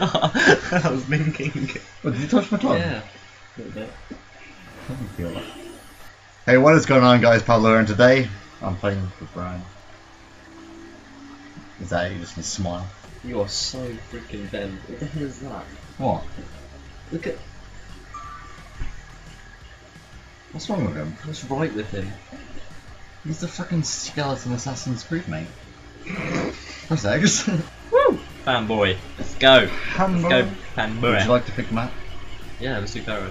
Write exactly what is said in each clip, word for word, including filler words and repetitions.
I was thinking. Oh, did you touch my tongue? Yeah. A little bit. I didn't feel that. Hey, what is going on, guys? Pablo, and today I'm playing with Brian. Is that you just can smile? You are so freaking bent. What the hell is that? What? Look at. What's wrong with him? What's right with him? He's the fucking skeleton Assassin's Creed, mate. What's that? Woo! Fanboy. Let's go. Fanboy. Let's go, fanboy. Would you like to pick him up? Yeah, let's do Pharaoh.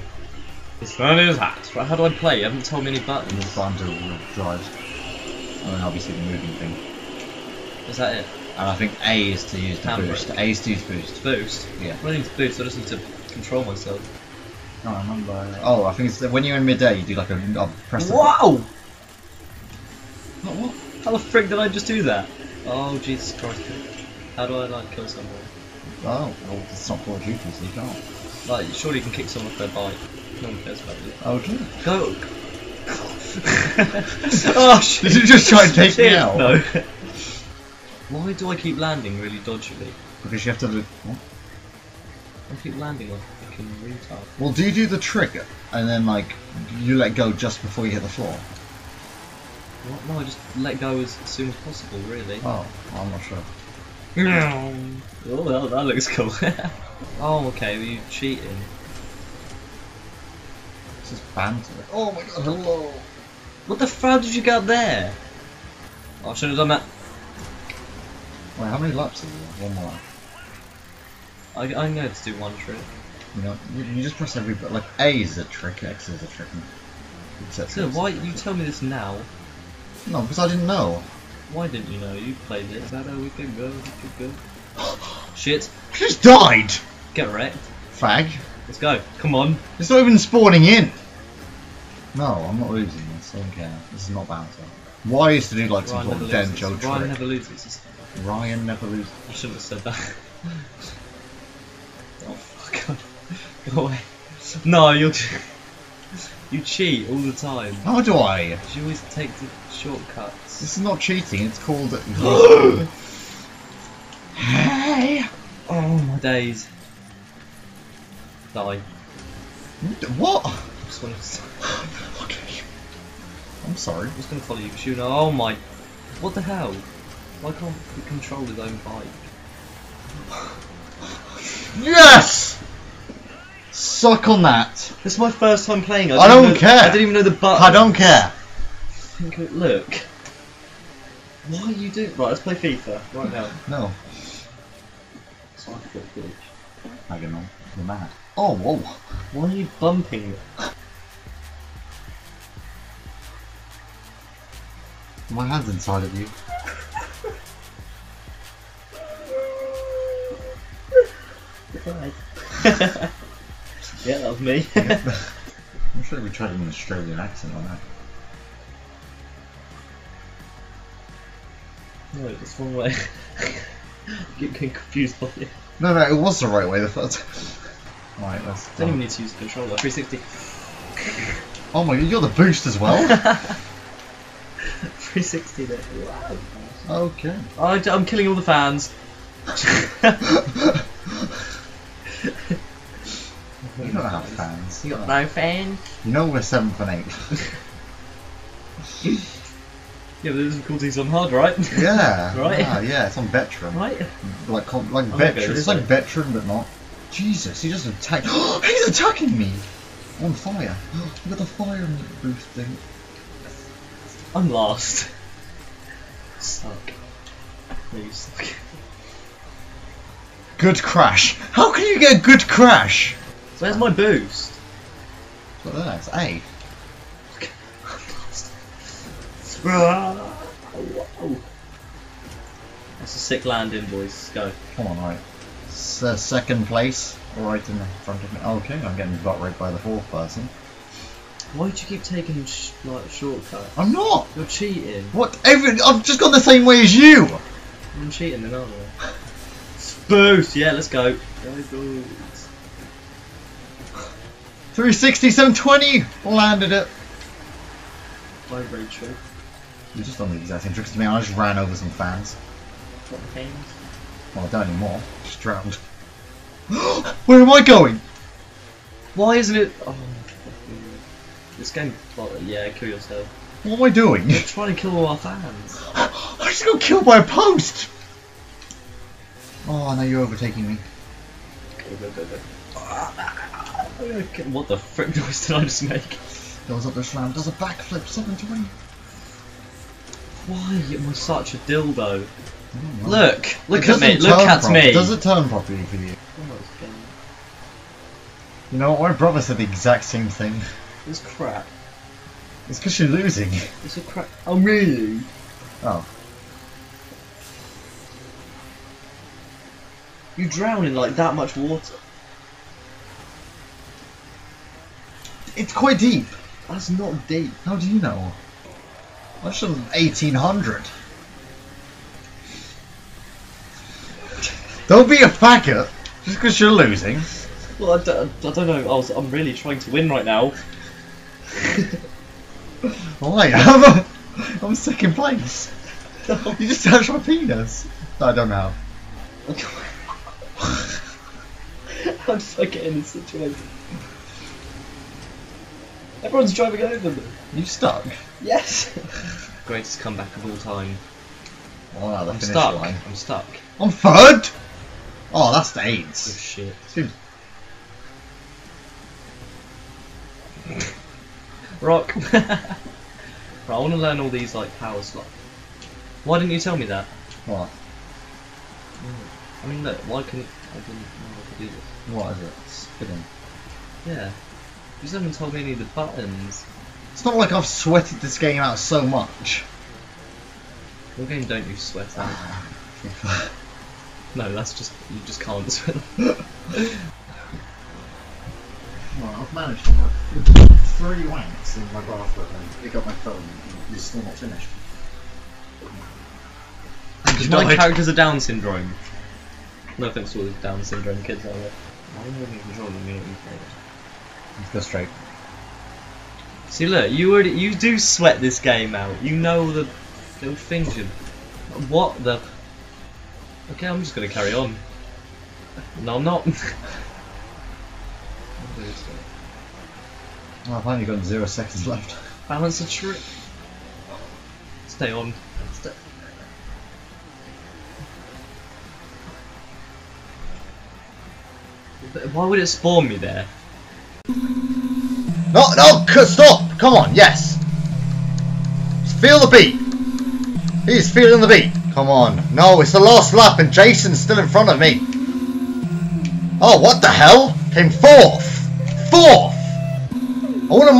It's fun as hats. Right, how do I play? You haven't told me any buttons. There's buttons all the drives. And then obviously the moving thing. Is that it? And I think A is to use the boost. A is to use boost. Boost? Yeah. I don't need to boost, I just need to control myself. No, I remember. Oh, I think it's when you're in midair, you do like a. Oh, press the. Whoa! What, what? How the frick did I just do that? Oh, Jesus Christ. How do I, like, kill someone? Oh, well, it's not called duty, so you can't. Like, surely you can kick someone off their bike. No one cares about you. Okay. Go! Oh, shit! Did you just try and take me out? No. Why do I keep landing really dodgily? Because you have to do. What? I keep landing like a fucking retard. Well, do you do the trigger and then, like, you let go just before you hit the floor? What? No, I just let go as soon as possible, really. Oh, I'm not sure. Oh, that, that looks cool. Oh, okay, were you cheating? This is banter. Oh my god, hello! What the fuck did you get out there? Oh, I should have done that. Wait, how many laps have you got? One more lap. I, I know to do one trick. You know, you, you just press every button. Like, A is a trick, X is a trick. So why you tell me this now? No, because I didn't know. Why didn't you know? You played it. That we can go, we can go. Shit! I just died. Get wrecked. Fag. Let's go. Come on. It's not even spawning in. No, I'm not losing this. I don't care. This is not bouncer. Why is to do like some sort of denjo trick? Ryan never loses. Ryan never loses. I shouldn't have said that. Oh fuck! Go away. No, you'll. You cheat all the time. How do I? You always take the shortcuts. This is not cheating, it's called. Hey! Oh my days. Die. What? I just wanted to. Okay. I'm sorry. I'm just going to follow you because you know. Oh my. What the hell? Why can't he control his own bike? Yes! Suck on that. This is my first time playing. I, I don't know, care. I didn't even know the button. I don't care. Look. Why are you doing? Right, let's play FIFA right now. No. So I feel good. I don't know. You're mad. Oh, whoa. Why are you bumping? My hand's inside of you. Goodbye. Yeah, that was me. I'm sure we tried an Australian accent on that. No, it's one way. Get confused by it. No, no, it was the right way the first time. Alright, that's. Don't even need to use the controller. three sixty. Oh my god, you're the boost as well? three sixty there. Wow. Okay. I, I'm killing all the fans. You don't have fans. You got no fans. You know we're seventh and eighth. Yeah, but the difficulty's on hard, right? Yeah. Right. Yeah, yeah, it's on veteran. Right. Like, like I'm veteran. It's like veteran, but not. Jesus, he just attacked. He's attacking me. On fire. Look at the fire in the booth thing. I'm last. Suck. No, you suck. Good crash. How can you get a good crash? So where's my boost? Look at that, it's A. That's a sick landing, boys. Go. Come on, right. It's, uh, second place, right in front of me. Okay, I'm getting butt raped by the fourth person. Why do you keep taking sh like shortcuts? I'm not! You're cheating. What? Every I've just gone the same way as you! I'm cheating then, aren't I? Boost! Yeah, let's go. Go, go. three sixty, seven twenty! Landed it! Bye, Rachel. You just done the exact same tricks to me, I just ran over some fans. What fans? Well, I don't anymore. Just drowned. Where am I going? Why isn't it? Oh, this game. Well, yeah, kill yourself. What am I doing? You're trying to kill all our fans. I just got killed by a post. Oh, now you're overtaking me. Go go go go. What the frick noise did I just make? Goes up the slam, does a backflip, seven twenty. Why am I such a dildo? Look, look at me, look at me. It doesn't turn properly for you. You know what, my brother said the exact same thing. It's crap. It's because you're losing. It's a crap. Oh, really? Oh. You drown in like that much water. It's quite deep. That's not deep. How do you know? I should have eighteen hundred. Don't be a faggot just because you're losing. Well, I don't, I don't know. I was, I'm really trying to win right now. Well, I am. I'm second place. No. You just touched my penis. No, I don't know. How did I get in this situation? Everyone's driving over me. You stuck? Yes. Greatest comeback of all time. Oh, wow, the I'm stuck. Line. I'm stuck. I'm third. Oh, that's the AIDS. Oh shit. Dude. Rock. Right, I want to learn all these like power slots. Why didn't you tell me that? What? I mean, look. Why can I didn't know I could do this? What is it? Spinning. Yeah. You just haven't told me any of the buttons. It's not like I've sweated this game out so much. What game don't you sweat out? No, that's just... you just can't sweat. Well, I've managed to have three wanks in my bathroom and pick up my phone and it's still not finished. Because my characters are Down syndrome. No offense to all the Down syndrome kids out there. Why are you in control of me at Let's go straight. See, look, you already, you do sweat this game out. You know the little things. You, what the? Okay, I'm just gonna carry on. No, I'm not. Oh, I've only got zero seconds left. Balance the trip. Stay on. Stay. Why would it spawn me there? No, no, stop! Come on, yes! Feel the beat! He's feeling the beat! Come on. No, it's the last lap and Jason's still in front of me. Oh, what the hell? Came fourth! Fourth! I want to